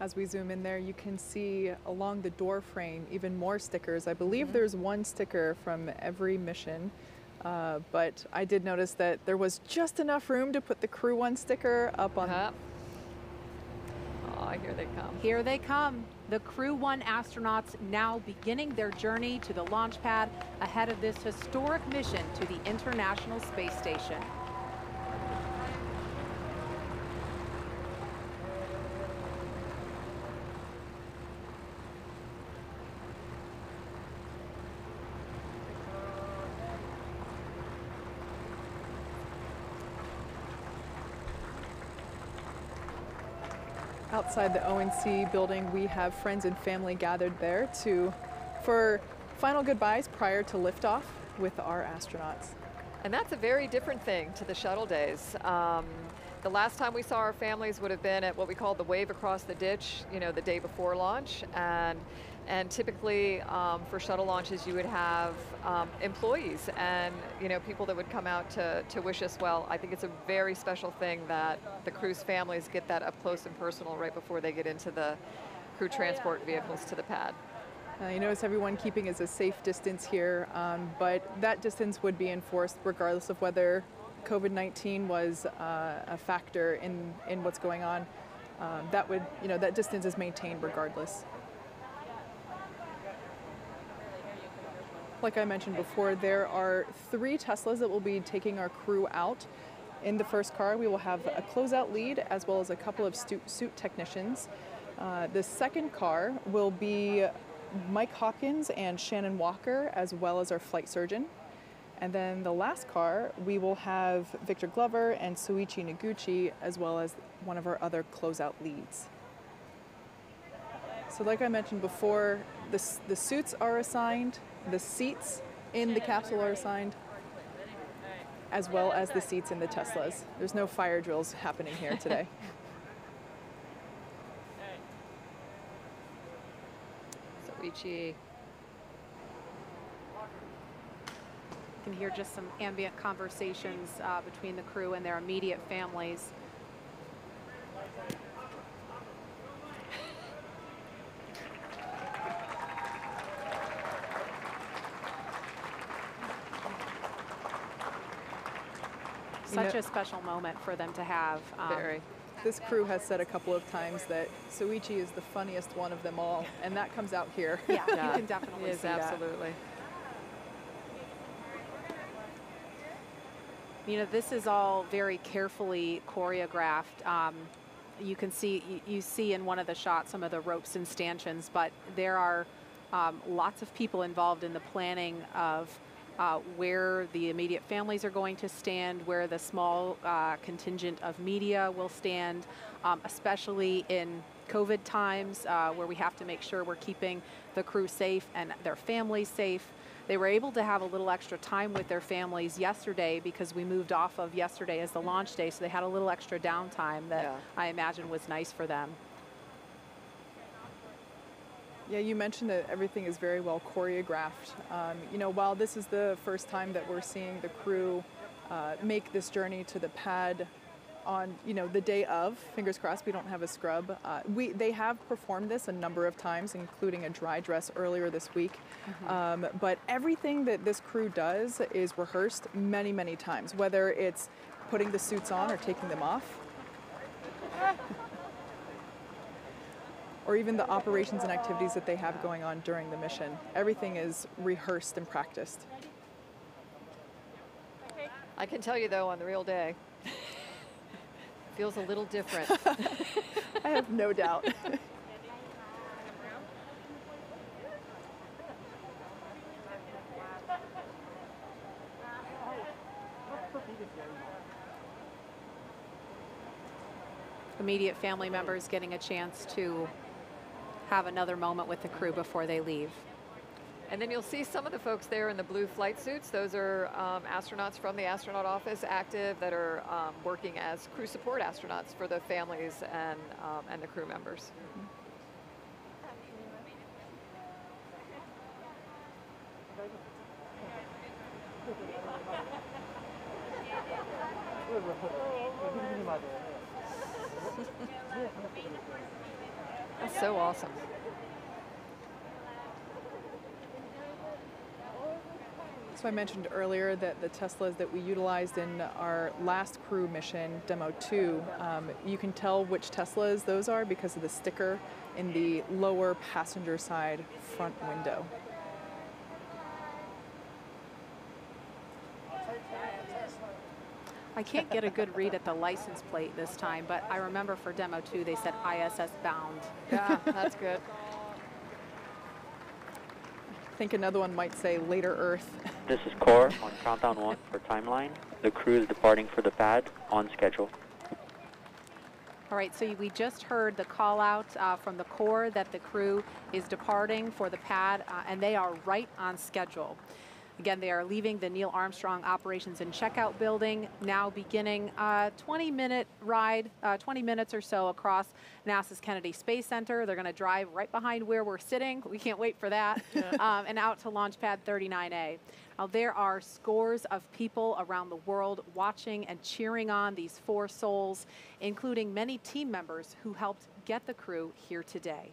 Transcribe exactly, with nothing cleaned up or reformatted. As we zoom in there, you can see along the door frame even more stickers. I believe mm-hmm. there's one sticker from every mission, uh, but I did notice that there was just enough room to put the Crew one sticker up on. Uh-huh. Oh, here they come. Here they come. The Crew one astronauts now beginning their journey to the launch pad ahead of this historic mission to the International Space Station. Outside the O N C building, we have friends and family gathered there to, for final goodbyes prior to liftoff with our astronauts. And that's a very different thing to the shuttle days. Um, the last time we saw our families would have been at what we call the wave across the ditch, you know, the day before launch. And, and typically um, for shuttle launches, you would have um, employees and, you know, people that would come out to, to wish us well. I think it's a very special thing that the crew's families get that up close and personal right before they get into the crew transport vehicles to the pad. Uh, you notice everyone keeping is a safe distance here, um, but that distance would be enforced regardless of whether COVID nineteen was uh, a factor in, in what's going on. Um, that would, you know, that distance is maintained regardless. Like I mentioned before, there are three Teslas that will be taking our crew out. In the first car, we will have a closeout lead as well as a couple of suit technicians. Uh, the second car will be Mike Hopkins and Shannon Walker, as well as our flight surgeon. And then the last car, we will have Victor Glover and Soichi Noguchi, as well as one of our other closeout leads. So like I mentioned before, the, the suits are assigned, the seats in the capsule are assigned, as well as the seats in the Teslas. There's no fire drills happening here today. Soichi. You can hear just some ambient conversations uh, between the crew and their immediate families. Such a special moment for them to have. Um, Very. This crew has said a couple of times that Soichi is the funniest one of them all, and that comes out here. Yeah, yeah. You can definitely see that. Absolutely. You know, this is all very carefully choreographed. Um, you can see, you, you see in one of the shots some of the ropes and stanchions, but there are um, lots of people involved in the planning of uh, where the immediate families are going to stand, where the small uh, contingent of media will stand, um, especially in COVID times uh, where we have to make sure we're keeping the crew safe and their families safe. They were able to have a little extra time with their families yesterday because we moved off of yesterday as the launch day, so they had a little extra downtime that yeah. I imagine was nice for them. Yeah, you mentioned that everything is very well choreographed. Um, you know, while this is the first time that we're seeing the crew uh, make this journey to the pad on, you know, the day of, fingers crossed we don't have a scrub. Uh, we, they have performed this a number of times, including a dry dress earlier this week. Mm-hmm. um, but everything that this crew does is rehearsed many, many times, whether it's putting the suits on or taking them off. Or even the operations and activities that they have going on during the mission. Everything is rehearsed and practiced. I can tell you though, on the real day, feels a little different. I have no doubt. Immediate family members getting a chance to have another moment with the crew before they leave. And then you'll see some of the folks there in the blue flight suits. Those are um, astronauts from the astronaut office active that are um, working as crew support astronauts for the families and, um, and the crew members. Mm-hmm. so awesome. So I mentioned earlier that the Teslas that we utilized in our last crew mission, Demo two, um, you can tell which Teslas those are because of the sticker in the lower passenger side front window. I can't get a good read at the license plate this time, but I remember for Demo two they said I S S bound. Yeah, that's good. I think another one might say later Earth. This is CORE on countdown one for timeline. The crew is departing for the pad on schedule. All right, so we just heard the call out uh, from the CORE that the crew is departing for the pad, uh, and they are right on schedule. Again, they are leaving the Neil Armstrong Operations and Checkout Building, now beginning a twenty minute ride, uh, twenty minutes or so across NASA's Kennedy Space Center. They're going to drive right behind where we're sitting. We can't wait for that. Yeah. Um, and out to Launch Pad thirty-nine A. Now, there are scores of people around the world watching and cheering on these four souls, including many team members who helped get the crew here today.